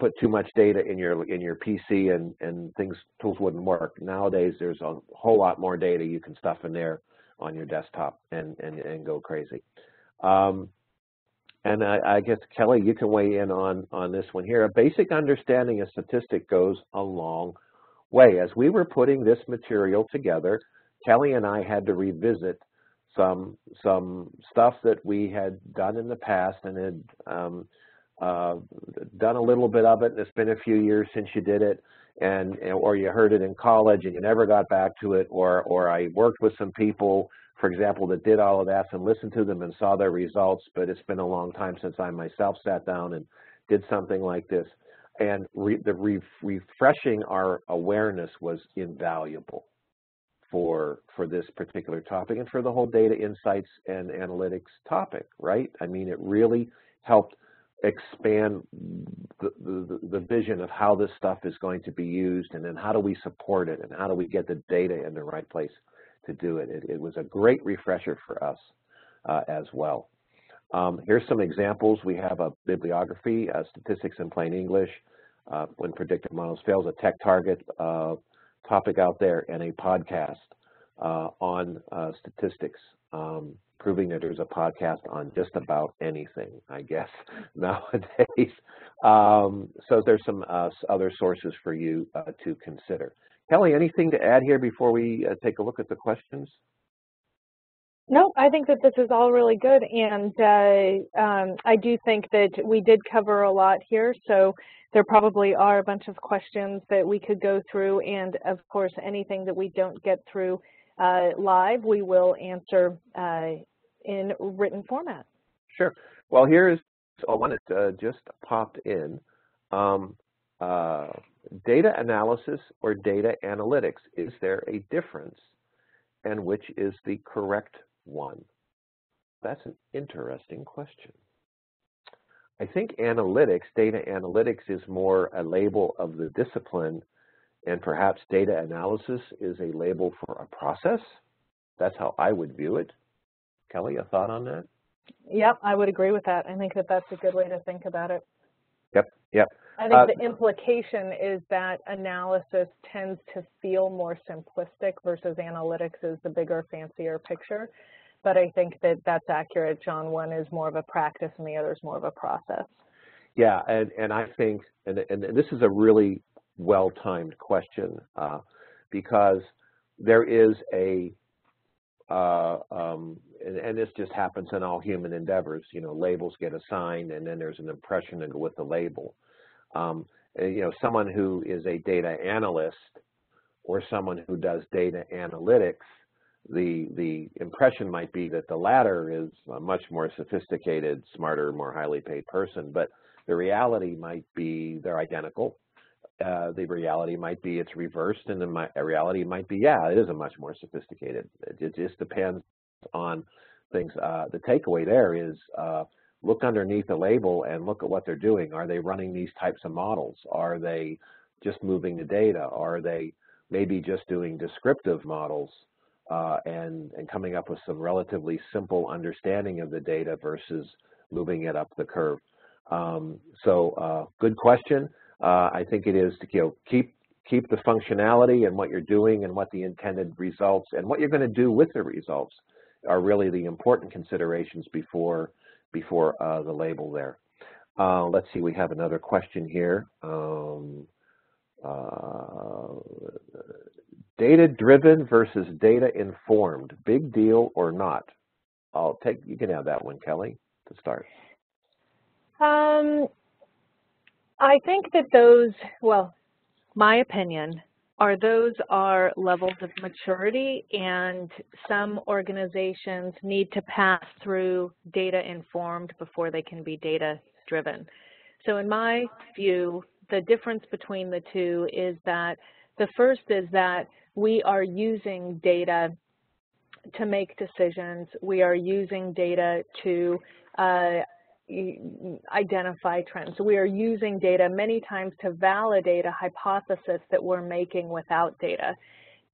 put too much data in your PC and tools wouldn't work. Nowadays, there's a whole lot more data you can stuff in there on your desktop and go crazy. And I guess, Kelle, you can weigh in on this one here. A basic understanding of statistic goes a long way. As we were putting this material together, Kelle and I had to revisit some stuff that we had done in the past and had done a little bit of it, and it's been a few years since you did it, and or you heard it in college and you never got back to it, or I worked with some people, for example, that did all of that and listened to them and saw their results, but it's been a long time since I myself sat down and did something like this. And refreshing our awareness was invaluable for this particular topic and for the whole data insights and analytics topic, right? I mean, it really helped expand the vision of how this stuff is going to be used, and then how do we support it, and how do we get the data in the right place to do it. It was a great refresher for us as well. Here's some examples. We have a bibliography, Statistics in Plain English, When Predictive Models Fails, a tech target topic out there, and a podcast on statistics. Proving that there's a podcast on just about anything, I guess, nowadays. So there's some other sources for you to consider. Kelle, anything to add here before we take a look at the questions? No, I think that this is all really good, and I do think that we did cover a lot here, so there probably are a bunch of questions that we could go through, and of course anything that we don't get through live, we will answer in written format. Sure. Well, here is one that just popped in. Data analysis or data analytics, is there a difference, and which is the correct one? That's an interesting question. I think analytics, data analytics, is more a label of the discipline, and perhaps data analysis is a label for a process. That's how I would view it. Kelle, a thought on that? Yep, I would agree with that. I think that that's a good way to think about it. Yep, yep. I think the implication is that analysis tends to feel more simplistic versus analytics is the bigger, fancier picture. But I think that that's accurate, John. One is more of a practice and the other is more of a process. Yeah, and I think, and this is a really well-timed question because there is a, and this just happens in all human endeavors, you know, labels get assigned and then there's an impression with the label. You know, someone who is a data analyst or someone who does data analytics, the impression might be that the latter is a much more sophisticated, smarter, more highly paid person, but the reality might be they're identical. The reality might be it's reversed, and the reality might be, yeah, it is a much more sophisticated. It just depends on things. The takeaway there is look underneath the label and look at what they're doing. Are they running these types of models? Are they just moving the data? Are they maybe just doing descriptive models and coming up with some relatively simple understanding of the data versus moving it up the curve? Good question. I think it is to keep the functionality and what you're doing and what the intended results and what you're going to do with the results are really the important considerations before the label there. Let's see, we have another question here. Data-driven versus data-informed, big deal or not? You can have that one, Kelle, to start. I think that those, well, my opinion, are those are levels of maturity, and some organizations need to pass through data informed before they can be data driven. So in my view, the difference between the two is that the first is that we are using data to make decisions. We are using data to identify trends. So we are using data many times to validate a hypothesis that we're making without data.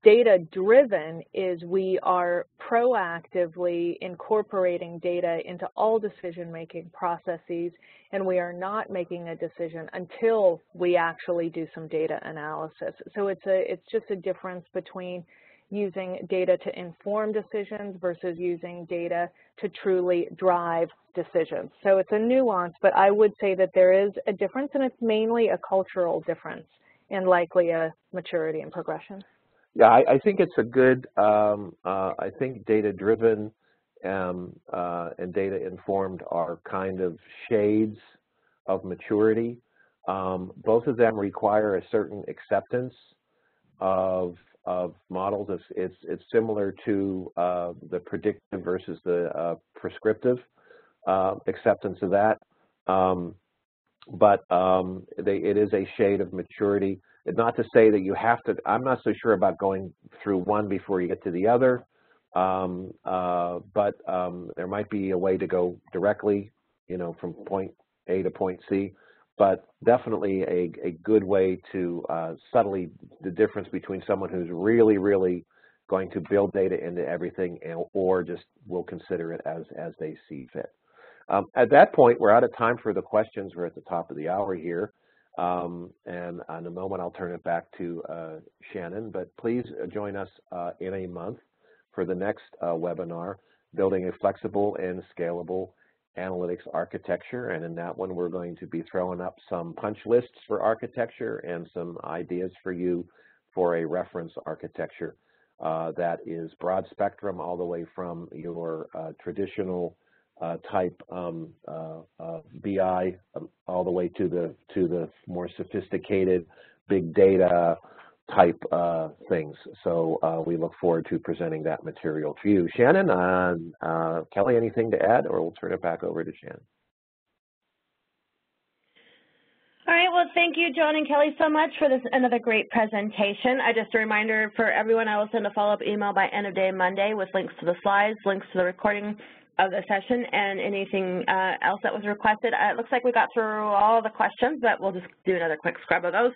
data-driven is we are proactively incorporating data into all decision-making processes, and we are not making a decision until we actually do some data analysis. So it's just a difference between using data to inform decisions versus using data to truly drive decisions. So it's a nuance, but I would say that there is a difference, and it's mainly a cultural difference and likely a maturity and progression. Yeah, I think it's a good, I think data-driven and data-informed are kind of shades of maturity. Both of them require a certain acceptance of models. It's similar to the predictive versus the prescriptive acceptance of that. It is a shade of maturity. Not to say that you have to, I'm not so sure about going through one before you get to the other, there might be a way to go directly, you know, from point A to point C, but definitely a good way to subtly the difference between someone who's really, really going to build data into everything and, or just will consider it as they see fit. At that point, we're out of time for the questions. We're at the top of the hour here. And in a moment, I'll turn it back to Shannon, but please join us in a month for the next webinar, Building a Flexible and Scalable Analytics Architecture. And in that one, we're going to be throwing up some punch lists for architecture and some ideas for you for a reference architecture that is broad spectrum all the way from your traditional type BI all the way to the more sophisticated big data type things. So we look forward to presenting that material to you. Shannon, Kelle, anything to add, or we'll turn it back over to Shannon. All right, well, thank you, John and Kelle, so much for this another great presentation. Just a reminder for everyone, I will send a follow-up email by end of day Monday with links to the slides, links to the recording of the session, and anything else that was requested. It looks like we got through all the questions, but we'll just do another quick scrub of those.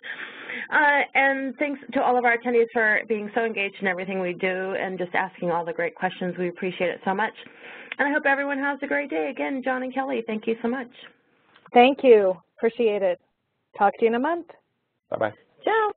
And thanks to all of our attendees for being so engaged in everything we do and just asking all the great questions. We appreciate it so much. And I hope everyone has a great day. Again, John and Kelle, thank you so much. Thank you. Appreciate it. Talk to you in a month. Bye-bye. Ciao.